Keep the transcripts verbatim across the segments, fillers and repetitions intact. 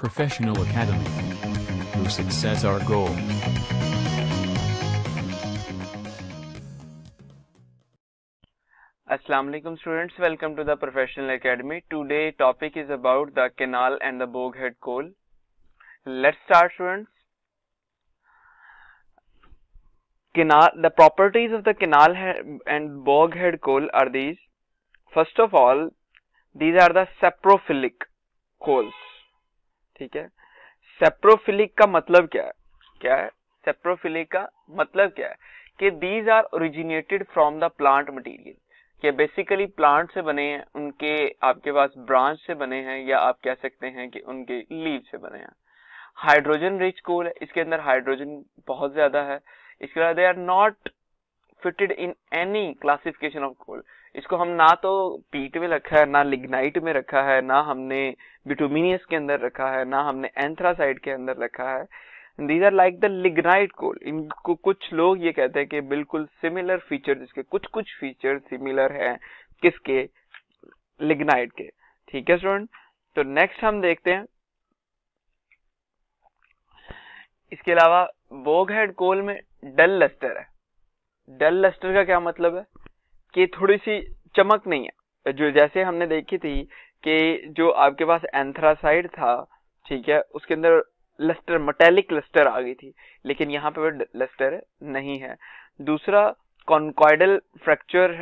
Professional Academy, where success our goal. Assalamu alaikum students, welcome to the Professional Academy. Today topic is about the canal and the boghead coal. Let's start students. Canal, the properties of the canal and boghead coal are these. First of all, these are the sapropelic coals. ठीक है, saprophylic का मतलब क्या है? क्या है saprophylic का मतलब क्या है कि these are originated from the plant material, कि basically plant से बने हैं, उनके आपके पास branch से बने हैं या आप कह सकते हैं कि उनके leaves से बने हैं. हाइड्रोजन रिच कोल है, इसके अंदर हाइड्रोजन बहुत ज्यादा है. इसके बाद they are not fitted in any classification of coal. इसको हम ना तो पीट में रखा है, ना लिग्नाइट में रखा है, ना हमने बिटुमिनियस के अंदर रखा है, ना हमने एंथ्रासाइट के अंदर रखा है. These are like the lignite coal. इनको कुछ लोग ये कहते हैं कि बिल्कुल सिमिलर फीचर, इसके कुछ कुछ फीचर सिमिलर हैं किसके, लिग्नाइट के. ठीक है स्टूडेंट, तो नेक्स्ट हम देखते हैं. इसके अलावा बोगहेड कोल में डल लस्टर है. डल लस्टर का क्या मतलब है कि थोड़ी सी चमक नहीं है. जो जैसे हमने देखी थी कि जो आपके पास एंथ्रासाइट था, ठीक है, उसके अंदर लस्टर, मेटालिक लस्टर आ गई थी, लेकिन यहाँ पे लस्टर नहीं है. दूसरा कॉन्कोइडल फ्रैक्चर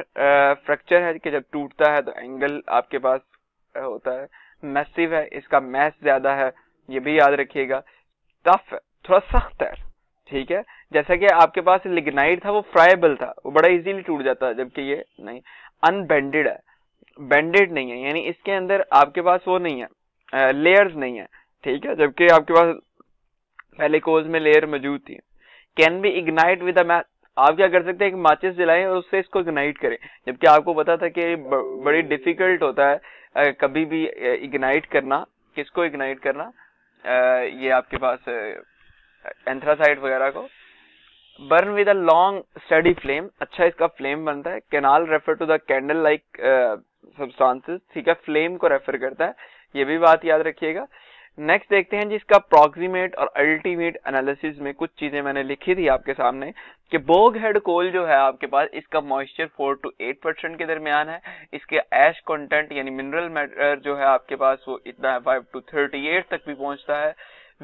फ्रैक्चर है कि जब टूटता है तो एंगल आपके पास होता है. मैसिव है, इसका मैस ज्यादा है, ये भी याद रखिएगा. टफ है, थोड़ा सख्त है. ठीक है, जैसा कि आपके पास लिग्नाइट था वो फ्राइबल था, वो बड़ा इजीली टूट जाता है, जबकि ये नहीं, अनबेंडेड है, बेंडेड नहीं है, यानी इसके अंदर आपके पास वो नहीं है, लेयर्स नहीं है. ठीक है, जबकि आपके पास पहले कोल्स में लेयर मौजूद थी. Can be ignite with a match. आप क्या कर सकते हैं, एक माचिस जलाएं और उससे इसको इग्नाइट करें, जबकि आपको पता था कि बड़ी डिफिकल्ट होता है कभी भी इग्नाइट करना, किसको इग्नाइट करना, ये आपके पास एंथ्रासाइट वगैरह को. Burn with a long steady flame. अच्छा इसका फ्लेम बनता है. Cannel refer to the candle like substances. ठीक है, फ्लेम को रेफर करता है, ये भी बात याद रखिएगा. नेक्स्ट देखते हैं जिसका प्रॉक्सिमेट और अल्टीमेट एनालिसिस में कुछ चीजें मैंने लिखी थी आपके सामने कि बोगहेड कोल जो है आपके पास, इसका moisture four to eight percent के दरमियान है. इसके ऐश कंटेंट यानी मिनरल मैटर जो है आपके पास वो इतना है, फाइव टू थर्टी एट तक भी पहुंचता है.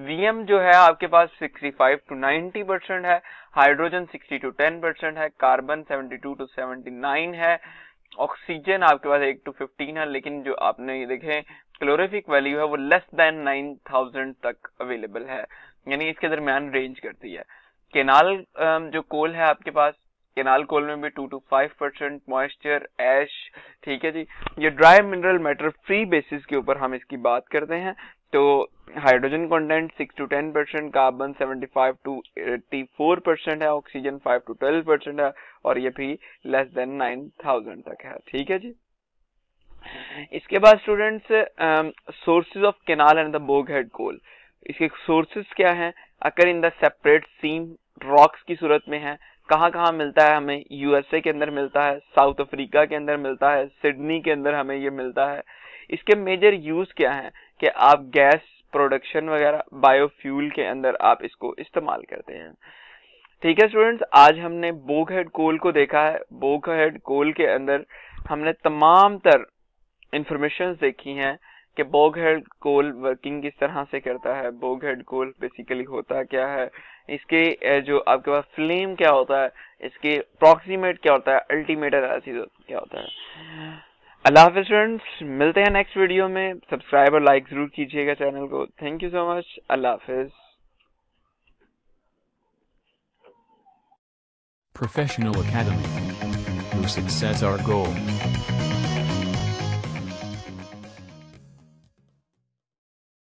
वीएम जो है आपके पास sixty five to ninety percent है. Hydrogen sixty to ten percent है. Carbon seventy two to seventy nine है. ऑक्सीजन आपके पास वन टू फिफ्टीन है, लेकिन जो आपने ये देखे कैलोरिफिक वैल्यू है वो लेस देन नाइन थाउजेंड तक अवेलेबल है, यानी इसके दरमियान रेंज करती है. केनाल जो कोल है आपके पास, केनाल कोल में भी two to five percent moisture, ash. ठीक है जी, ये dry mineral matter free basis के ऊपर हम इसकी बात करते हैं. तो hydrogen content six to ten percent, carbon seventy five to eighty four percent है, oxygen five to twelve percent है, और ये भी लेस देन नाइन थाउजेंड तक है. ठीक है जी, इसके बाद students sources of cannel and the boghead coal. इसके सोर्सेज क्या हैं? Occur in the separate seam, rocks की सूरत में है. कहाँ कहाँ मिलता है हमें? यूएसए के अंदर मिलता है, साउथ अफ्रीका के अंदर मिलता है, सिडनी के अंदर हमें ये मिलता है. इसके मेजर यूज क्या है कि आप गैस प्रोडक्शन वगैरह, बायोफ्यूल के अंदर आप इसको इस्तेमाल करते हैं. ठीक है स्टूडेंट्स, आज हमने बोगहेड कोल को देखा है. बोगहेड कोल के अंदर हमने तमाम तर इंफॉर्मेशन देखी हैं कि बोगहेड कोल वर्किंग किस तरह से करता है, बोगहेड कोल बेसिकली होता क्या है, इसके जो आपके पास फ्लेम क्या होता है, इसके प्रॉक्सिमेट क्या होता है, अल्टीमेट एनालिसिस क्या होता है. अल्लाह हाफिज़ स्टूडेंट्स, मिलते हैं नेक्स्ट वीडियो में. सब्सक्राइब और लाइक जरूर कीजिएगा चैनल को. Thank you so much. अल्लाह हाफिज़. Professional academy, your success our goal.